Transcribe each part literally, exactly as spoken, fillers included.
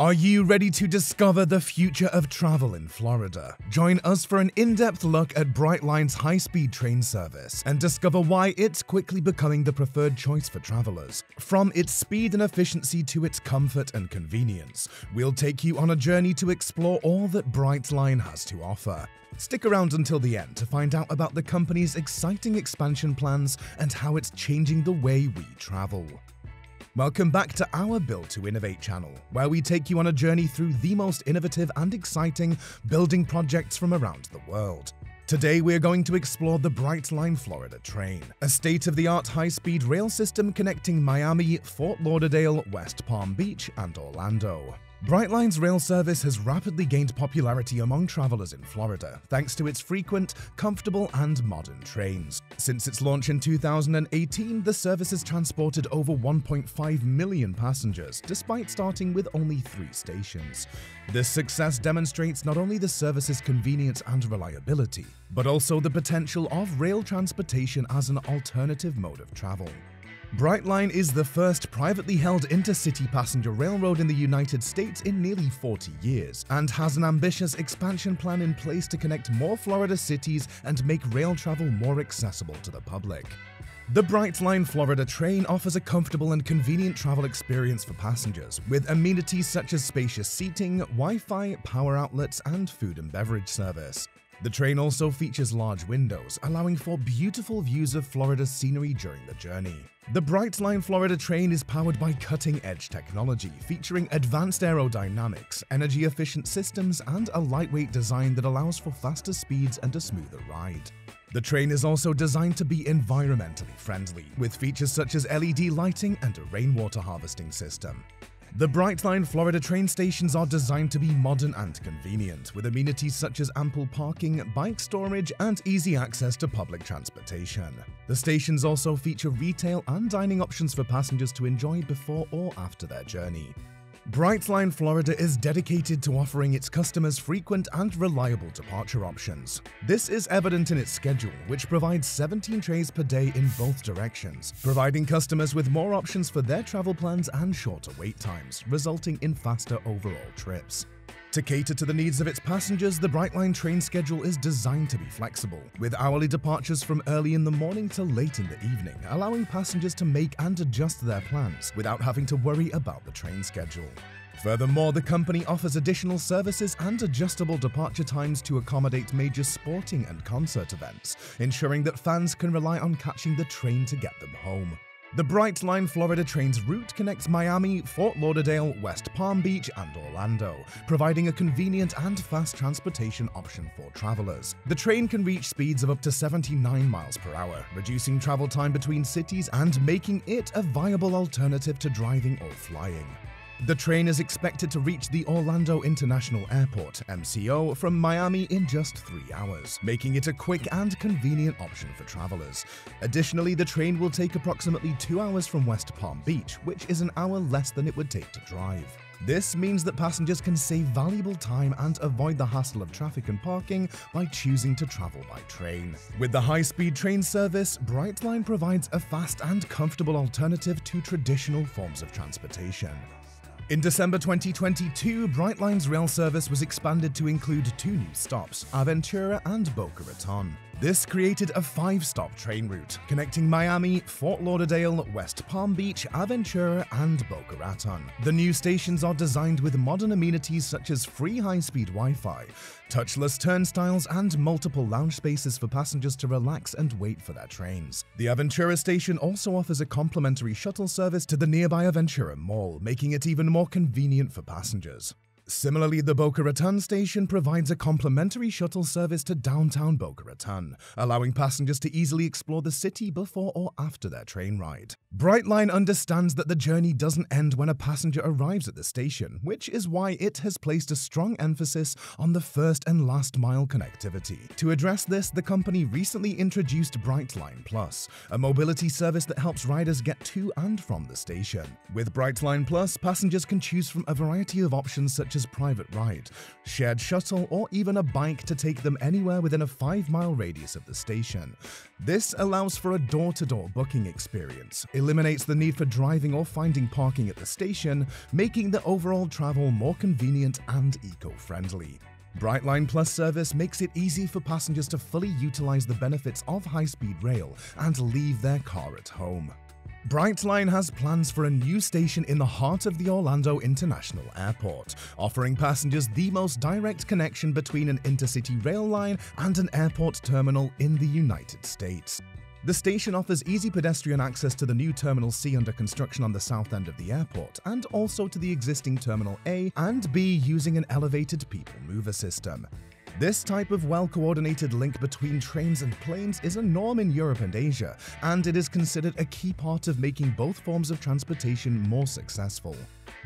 Are you ready to discover the future of travel in Florida? Join us for an in-depth look at Brightline's high-speed train service and discover why it's quickly becoming the preferred choice for travelers. From its speed and efficiency to its comfort and convenience, we'll take you on a journey to explore all that Brightline has to offer. Stick around until the end to find out about the company's exciting expansion plans and how it's changing the way we travel. Welcome back to our Build to Innovate channel, where we take you on a journey through the most innovative and exciting building projects from around the world. Today we're going to explore the Brightline Florida train, a state-of-the-art high-speed rail system connecting Miami, Fort Lauderdale, West Palm Beach, and Orlando. Brightline's rail service has rapidly gained popularity among travelers in Florida, thanks to its frequent, comfortable, and modern trains. Since its launch in two thousand eighteen, the service has transported over one point five million passengers, despite starting with only three stations. This success demonstrates not only the service's convenience and reliability, but also the potential of rail transportation as an alternative mode of travel. Brightline is the first privately held intercity passenger railroad in the United States in nearly forty years, and has an ambitious expansion plan in place to connect more Florida cities and make rail travel more accessible to the public. The Brightline Florida train offers a comfortable and convenient travel experience for passengers, with amenities such as spacious seating, Wi-Fi, power outlets, and food and beverage service. The train also features large windows, allowing for beautiful views of Florida's scenery during the journey. The Brightline Florida train is powered by cutting-edge technology, featuring advanced aerodynamics, energy-efficient systems, and a lightweight design that allows for faster speeds and a smoother ride. The train is also designed to be environmentally friendly, with features such as L E D lighting and a rainwater harvesting system. The Brightline Florida train stations are designed to be modern and convenient, with amenities such as ample parking, bike storage, and easy access to public transportation. The stations also feature retail and dining options for passengers to enjoy before or after their journey. Brightline Florida is dedicated to offering its customers frequent and reliable departure options. This is evident in its schedule, which provides seventeen trains per day in both directions, providing customers with more options for their travel plans and shorter wait times, resulting in faster overall trips. To cater to the needs of its passengers, the Brightline train schedule is designed to be flexible, with hourly departures from early in the morning to late in the evening, allowing passengers to make and adjust their plans without having to worry about the train schedule. Furthermore, the company offers additional services and adjustable departure times to accommodate major sporting and concert events, ensuring that fans can rely on catching the train to get them home. The Brightline Florida train's route connects Miami, Fort Lauderdale, West Palm Beach, and Orlando, providing a convenient and fast transportation option for travelers. The train can reach speeds of up to seventy-nine miles per hour, reducing travel time between cities and making it a viable alternative to driving or flying. The train is expected to reach the Orlando International Airport, M C O, from Miami in just three hours, making it a quick and convenient option for travelers. Additionally, the train will take approximately two hours from West Palm Beach, which is an hour less than it would take to drive. This means that passengers can save valuable time and avoid the hassle of traffic and parking by choosing to travel by train. With the high-speed train service, Brightline provides a fast and comfortable alternative to traditional forms of transportation. In December twenty twenty-two, Brightline's rail service was expanded to include two new stops, Aventura and Boca Raton. This created a five-stop train route, connecting Miami, Fort Lauderdale, West Palm Beach, Aventura, and Boca Raton. The new stations are designed with modern amenities such as free high-speed Wi-Fi, touchless turnstiles, and multiple lounge spaces for passengers to relax and wait for their trains. The Aventura station also offers a complimentary shuttle service to the nearby Aventura Mall, making it even more convenient for passengers. Similarly, the Boca Raton station provides a complimentary shuttle service to downtown Boca Raton, allowing passengers to easily explore the city before or after their train ride. Brightline understands that the journey doesn't end when a passenger arrives at the station, which is why it has placed a strong emphasis on the first and last mile connectivity. To address this, the company recently introduced Brightline Plus, a mobility service that helps riders get to and from the station. With Brightline Plus, passengers can choose from a variety of options such as as private ride, shared shuttle, or even a bike to take them anywhere within a five mile radius of the station. This allows for a door-to-door booking experience, eliminates the need for driving or finding parking at the station, making the overall travel more convenient and eco-friendly. Brightline Plus service makes it easy for passengers to fully utilize the benefits of high-speed rail and leave their car at home. Brightline has plans for a new station in the heart of the Orlando International Airport, offering passengers the most direct connection between an intercity rail line and an airport terminal in the United States. The station offers easy pedestrian access to the new Terminal C under construction on the south end of the airport, and also to the existing Terminal A and B using an elevated people mover system. This type of well-coordinated link between trains and planes is a norm in Europe and Asia, and it is considered a key part of making both forms of transportation more successful.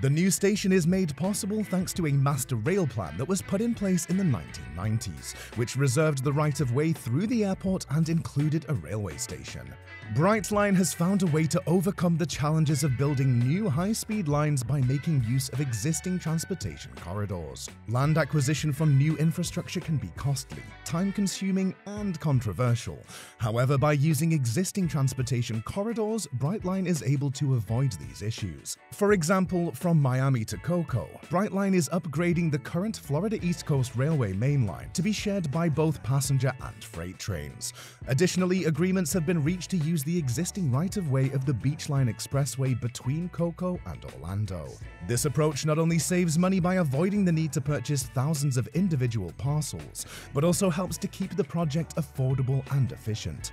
The new station is made possible thanks to a master rail plan that was put in place in the nineteen nineties, which reserved the right-of-way through the airport and included a railway station. Brightline has found a way to overcome the challenges of building new high-speed lines by making use of existing transportation corridors. Land acquisition from new infrastructure can be costly, time-consuming, and controversial. However, by using existing transportation corridors, Brightline is able to avoid these issues. For example, from Miami to Cocoa, Brightline is upgrading the current Florida East Coast Railway main line to be shared by both passenger and freight trains. Additionally, agreements have been reached to use the existing right-of-way of the Beachline Expressway between Cocoa and Orlando. This approach not only saves money by avoiding the need to purchase thousands of individual parcels, but also helps to keep the project affordable and efficient.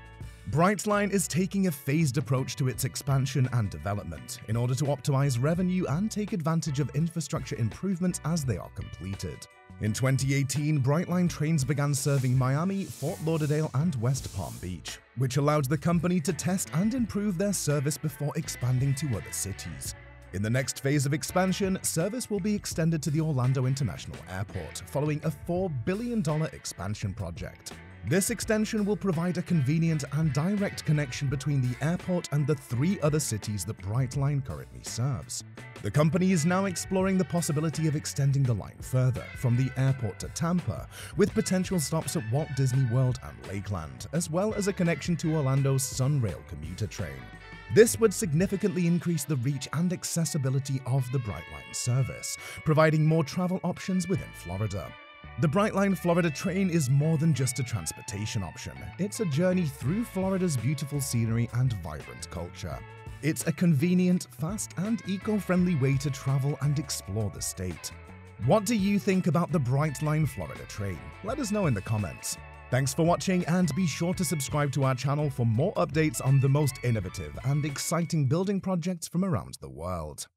Brightline is taking a phased approach to its expansion and development in order to optimize revenue and take advantage of infrastructure improvements as they are completed. In twenty eighteen, Brightline trains began serving Miami, Fort Lauderdale, and West Palm Beach, which allowed the company to test and improve their service before expanding to other cities. In the next phase of expansion, service will be extended to the Orlando International Airport following a four billion dollar expansion project. This extension will provide a convenient and direct connection between the airport and the three other cities that Brightline currently serves. The company is now exploring the possibility of extending the line further, from the airport to Tampa, with potential stops at Walt Disney World and Lakeland, as well as a connection to Orlando's SunRail commuter train. This would significantly increase the reach and accessibility of the Brightline service, providing more travel options within Florida. The Brightline Florida train is more than just a transportation option. It's a journey through Florida's beautiful scenery and vibrant culture. It's a convenient, fast, and eco-friendly way to travel and explore the state. What do you think about the Brightline Florida train? Let us know in the comments. Thanks for watching, and be sure to subscribe to our channel for more updates on the most innovative and exciting building projects from around the world.